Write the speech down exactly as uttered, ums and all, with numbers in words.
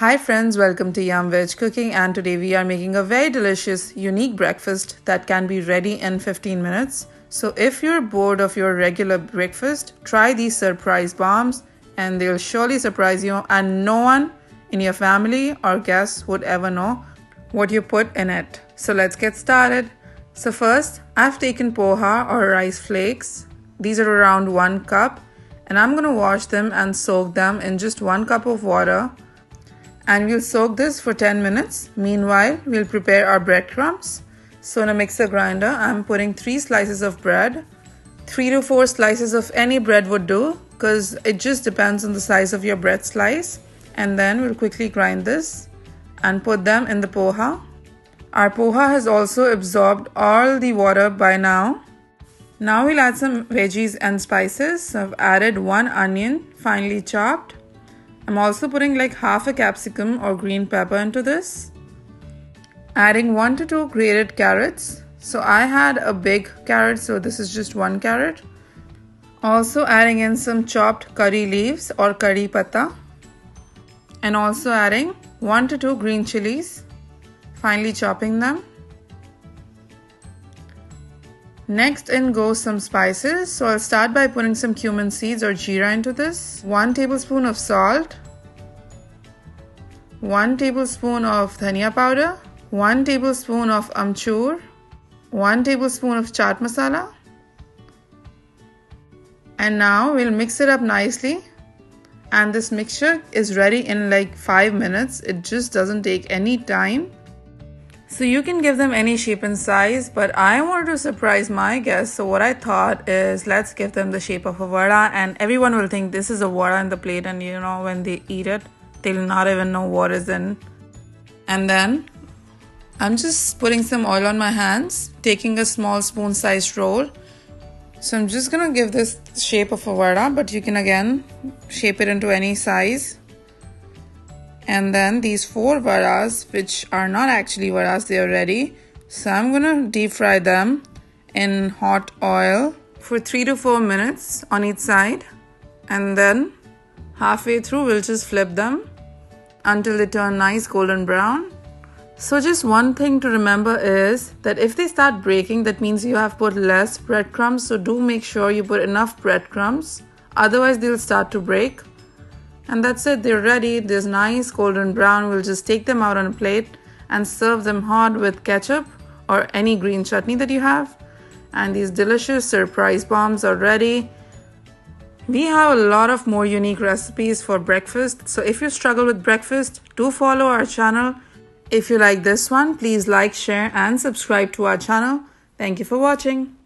Hi friends, welcome to Yum Veg Cooking, and today we are making a very delicious, unique breakfast that can be ready in fifteen minutes. So if you're bored of your regular breakfast, try these surprise bombs and they'll surely surprise you, and no one in your family or guests would ever know what you put in it. So let's get started. So first, I've taken poha or rice flakes. These are around one cup, and I'm going to wash them and soak them in just one cup of water. And we'll soak this for ten minutes. Meanwhile, we'll prepare our breadcrumbs. So in a mixer grinder, I'm putting three slices of bread. Three to four slices of any bread would do, because it just depends on the size of your bread slice. And then we'll quickly grind this and put them in the poha. Our poha has also absorbed all the water by now. Now we'll add some veggies and spices. So I've added one onion, finely chopped. I'm also putting like half a capsicum or green pepper into this. Adding one to two grated carrots. So I had a big carrot, so this is just one carrot. Also adding in some chopped curry leaves or curry patta. And also adding one to two green chilies, finely chopping them. Next in goes some spices, so I'll start by putting some cumin seeds or jeera into this, one tablespoon of salt, one tablespoon of dhania powder, one tablespoon of amchur, one tablespoon of chaat masala. And now we'll mix it up nicely, and this mixture is ready in like five minutes. It just doesn't take any time. So you can give them any shape and size, but I wanted to surprise my guests, so what I thought is let's give them the shape of a vada, and everyone will think this is a vada in the plate, and you know, when they eat it, they'll not even know what is in. And then I'm just putting some oil on my hands, taking a small spoon sized roll. So I'm just gonna give this shape of a vada, but you can again shape it into any size. And then these four vadas, which are not actually vadas, they are ready. So I'm gonna deep fry them in hot oil for three to four minutes on each side. And then halfway through, we'll just flip them until they turn nice golden brown. So just one thing to remember is that if they start breaking, that means you have put less breadcrumbs. So do make sure you put enough breadcrumbs, otherwise they'll start to break. And that's it, they're ready. This nice golden brown. We'll just take them out on a plate and serve them hot with ketchup or any green chutney that you have. And these delicious surprise bombs are ready. We have a lot of more unique recipes for breakfast. So if you struggle with breakfast, do follow our channel. If you like this one, please like, share, and subscribe to our channel. Thank you for watching.